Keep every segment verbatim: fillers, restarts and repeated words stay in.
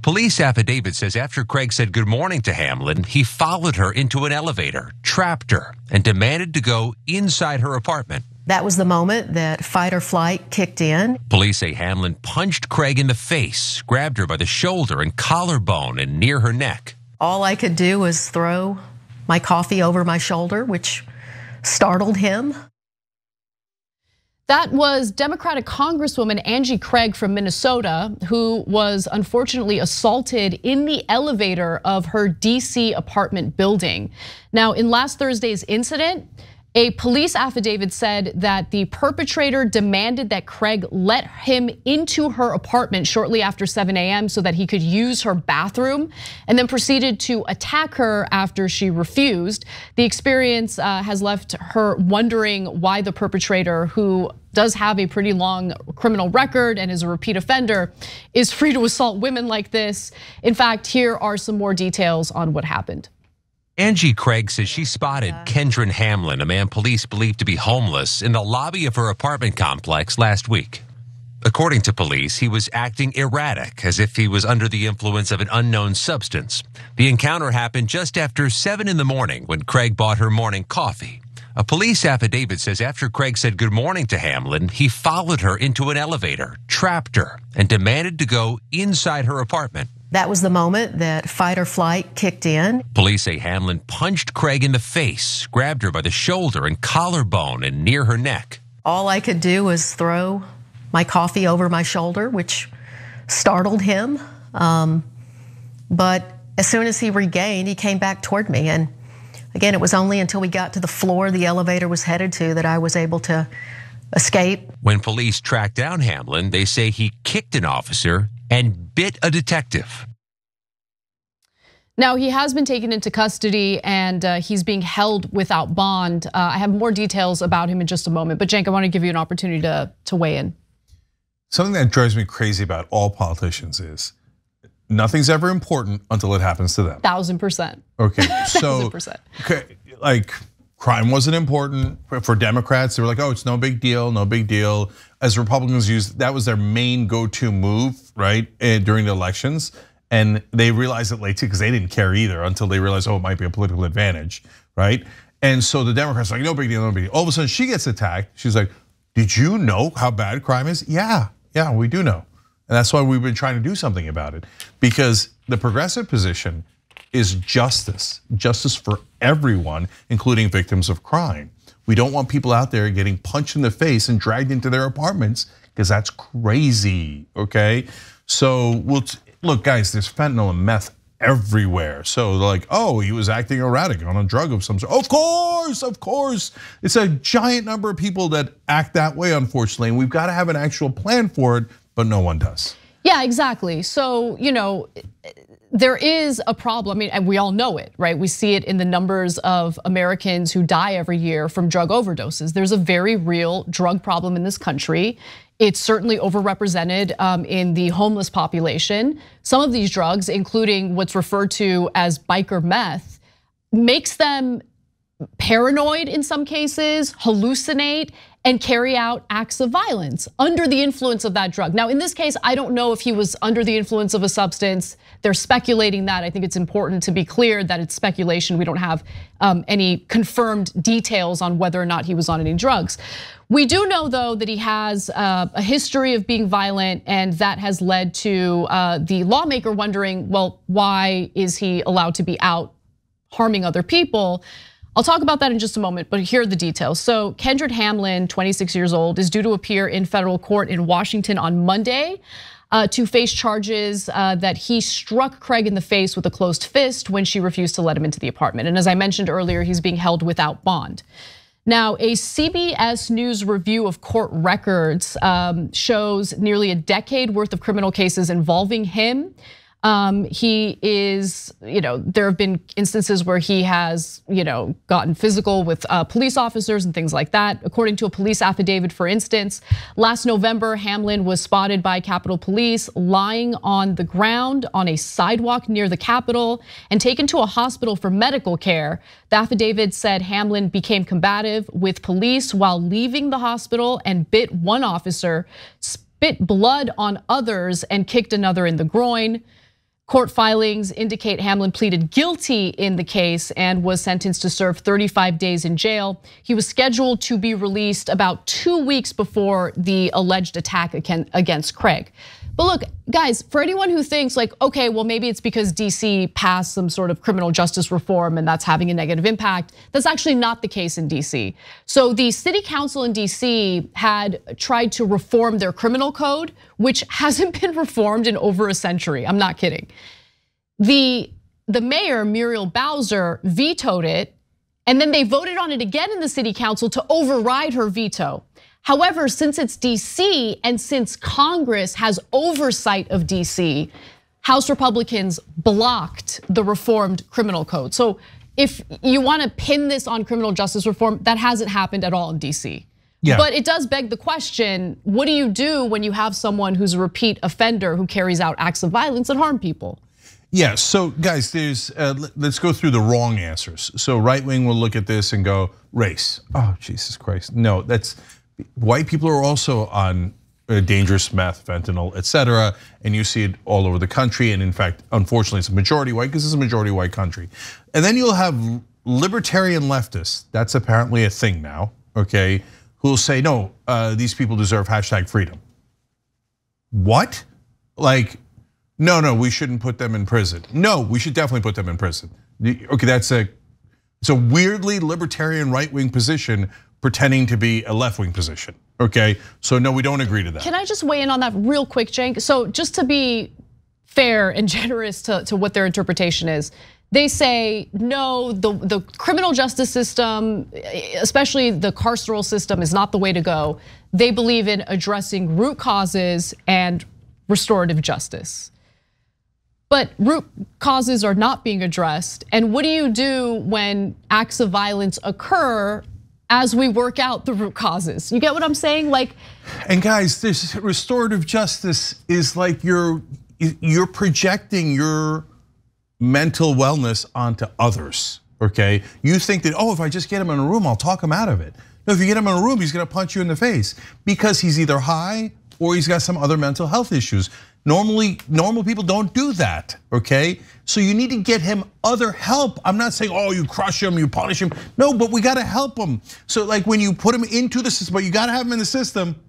A police affidavit says after Craig said good morning to Hamlin, he followed her into an elevator, trapped her, and demanded to go inside her apartment. That was the moment that fight or flight kicked in. Police say Hamlin punched Craig in the face, grabbed her by the shoulder and collarbone and near her neck. All I could do was throw my coffee over my shoulder, which startled him. That was Democratic Congresswoman Angie Craig from Minnesota, who was unfortunately assaulted in the elevator of her D C apartment building. Now, in last Thursday's incident, a police affidavit said that the perpetrator demanded that Craig let him into her apartment shortly after seven a m so that he could use her bathroom, and then proceeded to attack her after she refused. The experience has left her wondering why the perpetrator, who does have a pretty long criminal record and is a repeat offender, is free to assault women like this. In fact, here are some more details on what happened. Angie Craig says she spotted Kendron Hamlin, a man police believe to be homeless, in the lobby of her apartment complex last week. According to police, he was acting erratic, as if he was under the influence of an unknown substance. The encounter happened just after seven in the morning when Craig bought her morning coffee. A police affidavit says after Craig said good morning to Hamlin, he followed her into an elevator, trapped her, and demanded to go inside her apartment. That was the moment that fight or flight kicked in. Police say Hamlin punched Craig in the face, grabbed her by the shoulder and collarbone and near her neck. All I could do was throw my coffee over my shoulder, which startled him. Um, but as soon as he regained, he came back toward me. And again, it was only until we got to the floor the elevator was headed to that I was able to escape. When police tracked down Hamlin, they say he kicked an officer and bit a detective. Now, he has been taken into custody and he's being held without bond. I have more details about him in just a moment, but Cenk, I want to give you an opportunity to, to weigh in. Something that drives me crazy about all politicians is nothing's ever important until it happens to them. Thousand percent. Okay, so percent. Okay, like crime wasn't important for Democrats. They were like, oh, it's no big deal, no big deal. As Republicans used, that was their main go-to move, right, during the elections. And they realized it late too, because they didn't care either until they realized, oh, it might be a political advantage, right? And so the Democrats are like, no big deal, no big deal. All of a sudden she gets attacked. She's like, did you know how bad crime is? Yeah, yeah, we do know. And that's why we've been trying to do something about it, because the progressive position is justice, justice for everyone, including victims of crime. We don't want people out there getting punched in the face and dragged into their apartments, because that's crazy, okay? So we'll look, guys, there's fentanyl and meth everywhere. So they're like, oh, he was acting erratic on a drug of some sort. Of course, of course. It's a giant number of people that act that way, unfortunately, and we've got to have an actual plan for it, but no one does. Yeah, exactly. So, you know, there is a problem, I mean, and we all know it, right? We see it in the numbers of Americans who die every year from drug overdoses. There's a very real drug problem in this country. It's certainly overrepresented in the homeless population. Some of these drugs, including what's referred to as biker meth, makes them paranoid in some cases, hallucinate, and carry out acts of violence under the influence of that drug. Now, in this case, I don't know if he was under the influence of a substance. They're speculating that. I think it's important to be clear that it's speculation. We don't have any confirmed details on whether or not he was on any drugs. We do know, though, that he has a history of being violent, and that has led to the lawmaker wondering, well, why is he allowed to be out harming other people? I'll talk about that in just a moment, but here are the details. So Kendron Hamlin, twenty-six years old, is due to appear in federal court in Washington on Monday to face charges that he struck Craig in the face with a closed fist when she refused to let him into the apartment. And as I mentioned earlier, he's being held without bond. Now, a C B S News review of court records shows nearly a decade worth of criminal cases involving him. Um, he is, you know, there have been instances where he has, you know, gotten physical with uh, police officers and things like that. According to a police affidavit, for instance, last November, Hamlin was spotted by Capitol Police lying on the ground on a sidewalk near the Capitol and taken to a hospital for medical care. The affidavit said Hamlin became combative with police while leaving the hospital and bit one officer, spit blood on others, and kicked another in the groin. Court filings indicate Hamlin pleaded guilty in the case and was sentenced to serve thirty-five days in jail. He was scheduled to be released about two weeks before the alleged attack against Craig. But look, guys, for anyone who thinks like, okay, well, maybe it's because D C passed some sort of criminal justice reform and that's having a negative impact, that's actually not the case in D C. So the city council in D C had tried to reform their criminal code, which hasn't been reformed in over a century. I'm not kidding. The, the mayor, Muriel Bowser, vetoed it, and then they voted on it again in the city council to override her veto. However, since it's D C and since Congress has oversight of D C, House Republicans blocked the reformed criminal code. So if you want to pin this on criminal justice reform, that hasn't happened at all in D C. Yeah. But it does beg the question, what do you do when you have someone who's a repeat offender who carries out acts of violence that harm people? Yeah, so guys, there's uh, let's go through the wrong answers. So right wing will look at this and go, race. Oh, Jesus Christ, no, that's, white people are also on dangerous meth, fentanyl, et cetera, and you see it all over the country. And in fact, unfortunately, it's a majority white because it's a majority white country. And then you'll have libertarian leftists. That's apparently a thing now, okay? Who'll say, no, these people deserve hashtag freedom. What? Like, no, no, we shouldn't put them in prison. No, we should definitely put them in prison. Okay, that's a, it's a weirdly libertarian right-wing position pretending to be a left-wing position, okay? So no, we don't agree to that. Can I just weigh in on that real quick, Cenk? So just to be fair and generous to, to what their interpretation is, they say, no, the, the criminal justice system, especially the carceral system, is not the way to go. They believe in addressing root causes and restorative justice. But root causes are not being addressed. And what do you do when acts of violence occur as we work out the root causes? You get what I'm saying? Like, and guys, this restorative justice is like you're you're projecting your mental wellness onto others, okay? You think that, oh, if I just get him in a room, I'll talk him out of it. No, if you get him in a room, he's gonna punch you in the face because he's either high or he's got some other mental health issues. Normally, normal people don't do that, okay? So you need to get him other help. I'm not saying, oh, you crush him, you punish him. No, but we gotta help him. So like when you put him into the system, but you gotta have him in the system.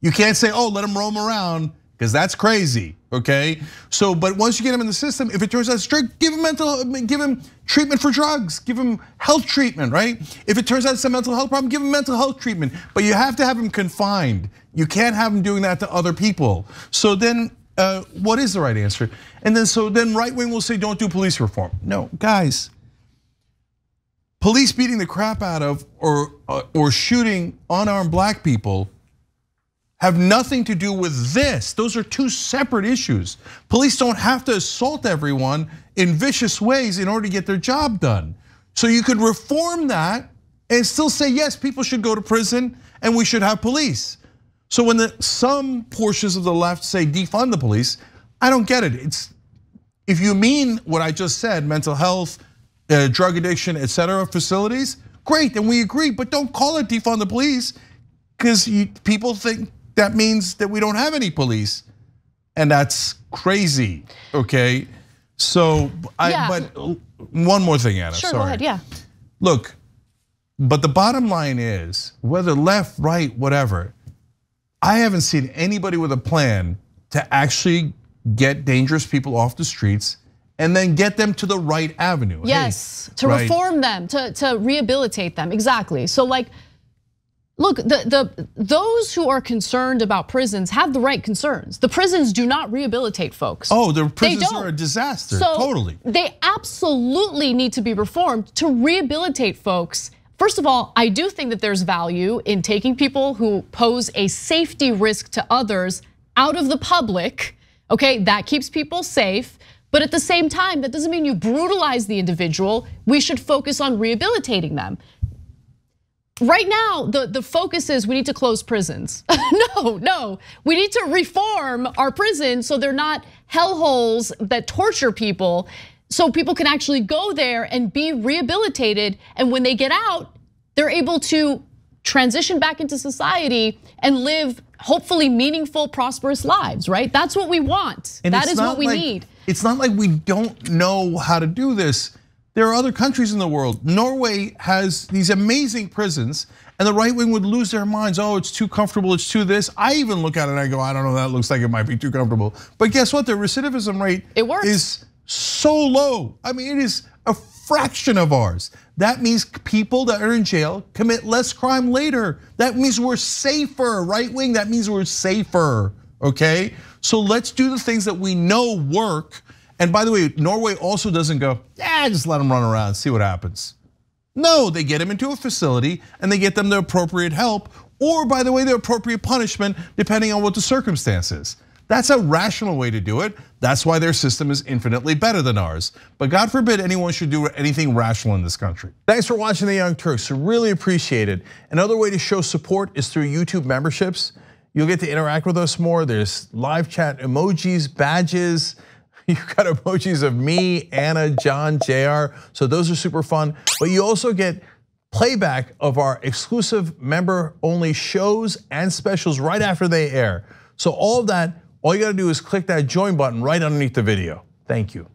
You can't say, oh, let him roam around, because that's crazy, okay? So, but once you get him in the system, if it turns out strict, give him mental, give him treatment for drugs, give him health treatment, right? If it turns out it's a mental health problem, give him mental health treatment, but you have to have him confined. You can't have him doing that to other people. So then, Uh, what is the right answer? And then so then right wing will say, don't do police reform. No, guys, police beating the crap out of or or shooting unarmed black people have nothing to do with this. Those are two separate issues. Police don't have to assault everyone in vicious ways in order to get their job done. So you could reform that and still say, yes, people should go to prison and we should have police. So when the, some portions of the left say defund the police, I don't get it. It's, if you mean what I just said, mental health, uh, drug addiction, et cetera, facilities, great, then we agree, but don't call it defund the police because people think that means that we don't have any police, and that's crazy, okay? So, yeah. I, but one more thing, Anna, sure, sorry. Sure, go ahead, yeah. Look, but the bottom line is, whether left, right, whatever, I haven't seen anybody with a plan to actually get dangerous people off the streets and then get them to the right avenue. Yes, hey, to right. reform them, to, to rehabilitate them, exactly. So like, look, the, the those who are concerned about prisons have the right concerns. The prisons do not rehabilitate folks. Oh, the prisons are a disaster, so totally. They absolutely need to be reformed to rehabilitate folks. First of all, I do think that there's value in taking people who pose a safety risk to others out of the public, okay? That keeps people safe. But at the same time, that doesn't mean you brutalize the individual. We should focus on rehabilitating them. Right now, the, the focus is we need to close prisons. No, no, we need to reform our prisons so they're not hellholes that torture people. So people can actually go there and be rehabilitated. And when they get out, they're able to transition back into society and live hopefully meaningful, prosperous lives, right? That's what we want. And that is what we like, need. It's not like we don't know how to do this. There are other countries in the world. Norway has these amazing prisons, and the right wing would lose their minds. Oh, it's too comfortable, it's too this. I even look at it and I go, I don't know, that looks like it might be too comfortable. But guess what, their recidivism rate it works. is so low. I mean, it is a fraction of ours. That means people that are in jail commit less crime later. That means we're safer, right wing, that means we're safer, okay? So let's do the things that we know work. And by the way, Norway also doesn't go, yeah, just let them run around, see what happens. No, they get them into a facility and they get them the appropriate help, or by the way, the appropriate punishment, depending on what the circumstance is. That's a rational way to do it. That's why their system is infinitely better than ours. But God forbid anyone should do anything rational in this country. Thanks for watching The Young Turks, really appreciate it. Another way to show support is through YouTube memberships. You'll get to interact with us more. There's live chat, emojis, badges. You've got emojis of me, Anna, John, J R. So those are super fun. But you also get playback of our exclusive member only shows and specials right after they air. So all of that, all you gotta do is click that join button right underneath the video. Thank you.